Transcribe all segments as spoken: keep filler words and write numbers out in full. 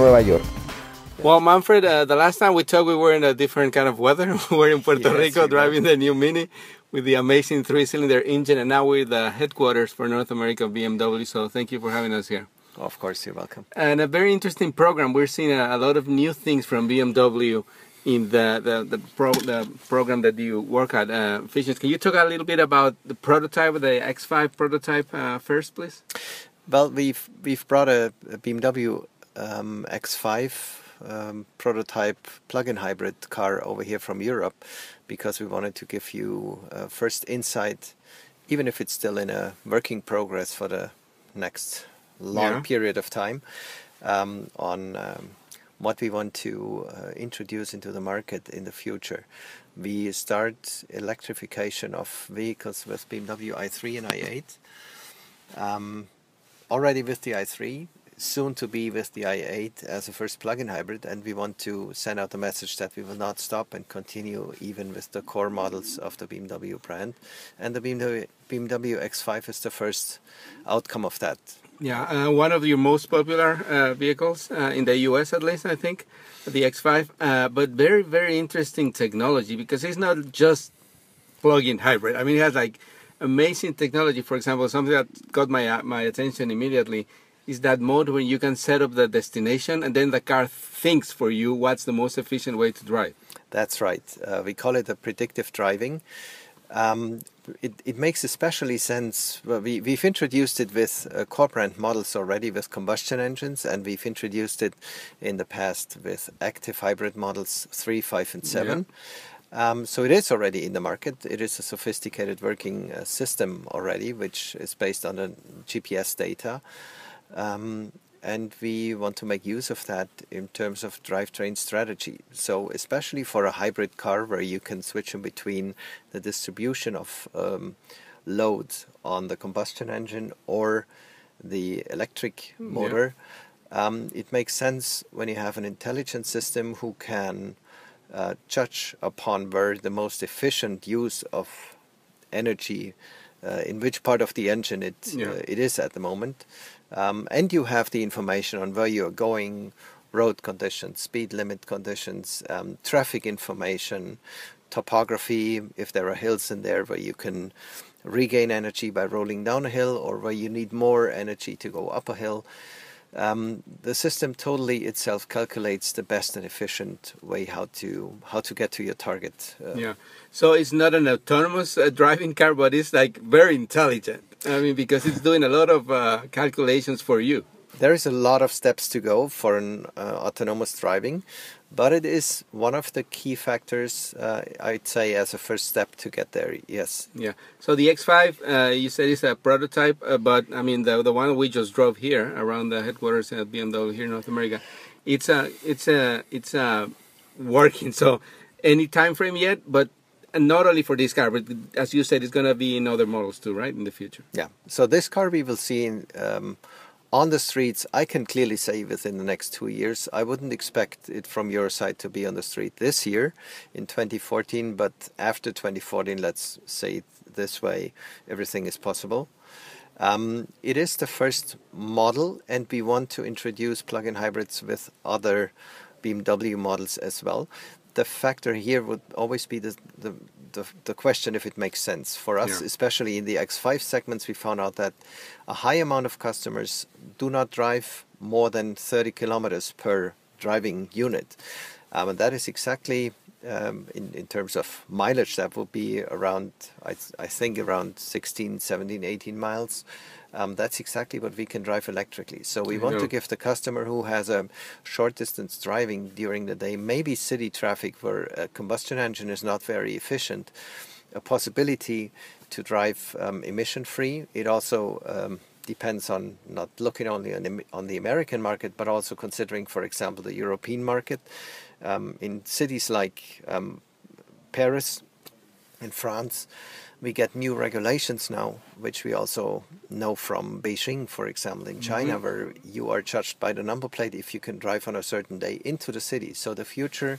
Nueva York. Well, Manfred, uh, the last time we talked, we were in a different kind of weather. We were in Puerto yes, Rico driving know. the new Mini with the amazing three-cylinder engine, and now we're the headquarters for North America B M W, so thank you for having us here. Of course, you're welcome. And a very interesting program. We're seeing a, a lot of new things from B M W in the, the, the, pro, the program that you work at. Uh, Fischer, can you talk a little bit about the prototype, the X five prototype uh, first, please? Well, we've, we've brought a, a B M W um, X five Um, prototype plug-in hybrid car over here from Europe because we wanted to give you uh, first insight, even if it's still in a working progress for the next long yeah. period of time, um, on um, what we want to uh, introduce into the market in the future. We start electrification of vehicles with B M W i three and i eight, um, already with the i three, soon to be with the i eight as a first plug-in hybrid, and we want to send out the message that we will not stop and continue even with the core models of the B M W brand, and the B M W, B M W X five is the first outcome of that. Yeah, uh, one of your most popular uh, vehicles uh, in the U S at least, I think, the X five, uh, but very, very interesting technology because it's not just plug-in hybrid. I mean, it has like amazing technology. For example, something that got my, uh, my attention immediately is that mode when you can set up the destination and then the car thinks for you what's the most efficient way to drive. That's right. Uh, we call it a predictive driving. Um, it, it makes especially sense. Well, we, we've introduced it with uh, core brand models already with combustion engines, and we've introduced it in the past with active hybrid models three, five and seven. Yeah. Um, so it is already in the market. It is a sophisticated working uh, system already, which is based on the G P S data. Um, and we want to make use of that in terms of drivetrain strategy. So especially for a hybrid car where you can switch in between the distribution of um, loads on the combustion engine or the electric motor, yeah. um, it makes sense when you have an intelligent system who can uh, judge upon where the most efficient use of energy Uh, in which part of the engine it yeah. uh, it is at the moment, um, and you have the information on where you are going, road conditions, speed limit conditions, um, traffic information, topography. If there are hills in there where you can regain energy by rolling down a hill, or where you need more energy to go up a hill, um, the system totally itself calculates the best and efficient way how to how to get to your target. Uh, yeah. So it's not an autonomous uh, driving car, but it's like very intelligent. I mean, because it's doing a lot of uh, calculations for you. There is a lot of steps to go for an uh, autonomous driving, but it is one of the key factors, uh, I'd say, as a first step to get there, yes. Yeah. So the X five, uh, you said it's a prototype, uh, but I mean, the, the one we just drove here around the headquarters at B M W here in North America, it's a, it's a, it's a working, so any time frame yet, but and not only for this car, but as you said, it's going to be in other models too, right, in the future? Yeah. So this car we will see in, um, on the streets, I can clearly say within the next two years. I wouldn't expect it from your side to be on the street this year in twenty fourteen, but after twenty fourteen, let's say it this way, everything is possible. Um, it is the first model, and we want to introduce plug-in hybrids with other B M W models as well. The factor here would always be the, the, the, the question if it makes sense. For us, yeah. especially in the X five segments, we found out that a high amount of customers do not drive more than thirty kilometers per driving unit. Um, and that is exactly, um, in, in terms of mileage, that would be around, I, th I think, around sixteen, seventeen, eighteen miles. Um, that's exactly what we can drive electrically. So we want yeah. to give the customer who has a short distance driving during the day, maybe city traffic where a combustion engine is not very efficient, a possibility to drive um, emission free. It also um, depends on not looking only on, on the American market, but also considering, for example, the European market. Um, in cities like um, Paris in France, we get new regulations now, which we also know from Beijing, for example, in China, mm-hmm. where you are judged by the number plate if you can drive on a certain day into the city. So the future,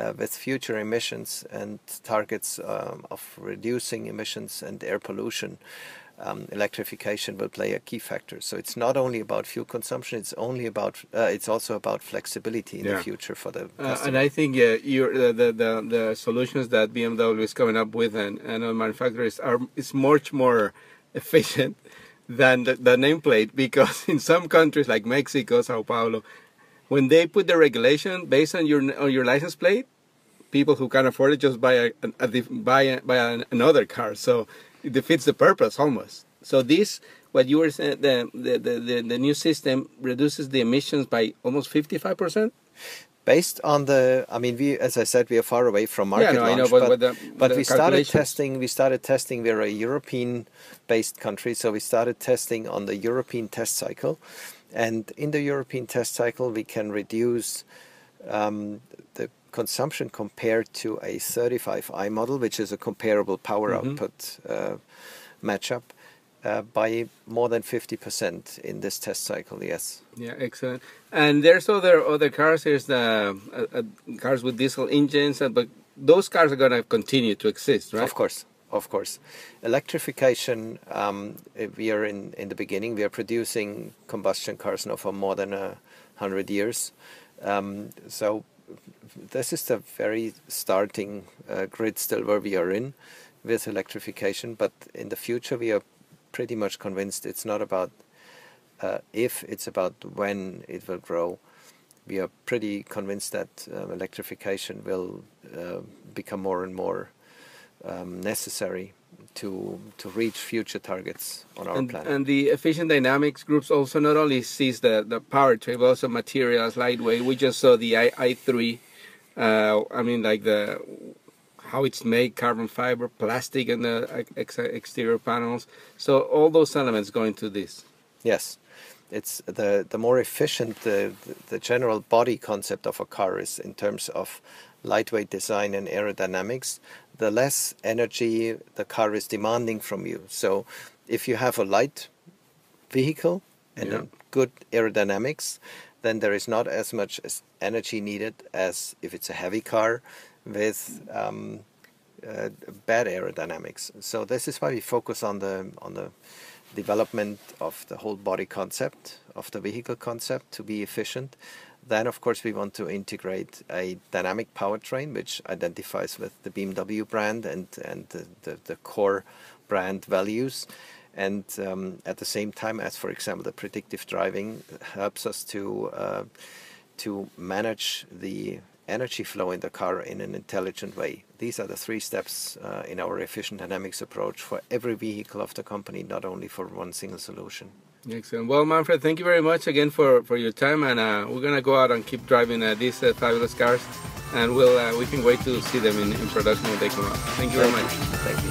uh, with future emissions and targets um, of reducing emissions and air pollution, um, electrification will play a key factor. So it's not only about fuel consumption; it's only about uh, it's also about flexibility in yeah. the future for the customer. Uh, and I think yeah, you're, uh, the the the solutions that B M W is coming up with and and other manufacturers are is much more efficient than the, the nameplate, because in some countries like Mexico, Sao Paulo, when they put the regulation based on your on your license plate, people who can afford it just buy a, a, a buy a, buy an, another car. So it defeats the purpose almost. So this, what you were saying, the the the, the new system reduces the emissions by almost fifty-five percent. Based on the, I mean, we, as I said, we are far away from market yeah, no, launch, I know, but, but, the, but the we started testing, we started testing, we are a European-based country, so we started testing on the European test cycle. And in the European test cycle, we can reduce um, the consumption compared to a thirty-five i model, which is a comparable power mm-hmm. output uh, matchup, Uh, by more than fifty percent in this test cycle, yes. Yeah, excellent. And there's other other cars. There's the uh, uh, cars with diesel engines, uh, but those cars are going to continue to exist, right? Of course, of course. Electrification. Um, we are in in the beginning. We are producing combustion cars now for more than a hundred years. Um, so this is the very starting uh, grid still where we are in with electrification. But in the future, we are pretty much convinced it's not about uh, if, it's about when it will grow. We are pretty convinced that um, electrification will uh, become more and more um, necessary to to reach future targets on our and, planet. And the Efficient Dynamics groups also not only sees the, the powertrain, but also materials, lightweight. We just saw the i three, uh, I mean like the how it's made, carbon fiber, plastic, and the ex exterior panels. So all those elements go into this. Yes, it's the the more efficient the, the the general body concept of a car is in terms of lightweight design and aerodynamics, the less energy the car is demanding from you. So if you have a light vehicle and yeah. a good aerodynamics, then there is not as much as energy needed as if it's a heavy car with um, uh, bad aerodynamics. So this is why we focus on the on the development of the whole body concept of the vehicle concept to be efficient. Then of course we want to integrate a dynamic powertrain, which identifies with the B M W brand and and the, the, the core brand values. And um, at the same time, as for example the predictive driving helps us to uh, to manage the energy flow in the car in an intelligent way. These are the three steps uh, in our Efficient Dynamics approach for every vehicle of the company, not only for one single solution. Excellent. Well, Manfred, thank you very much again for, for your time, and uh, we're going to go out and keep driving uh, these uh, fabulous cars, and we'll, uh, we can wait to see them in, in production when they come out. Thank you very much. Thank you.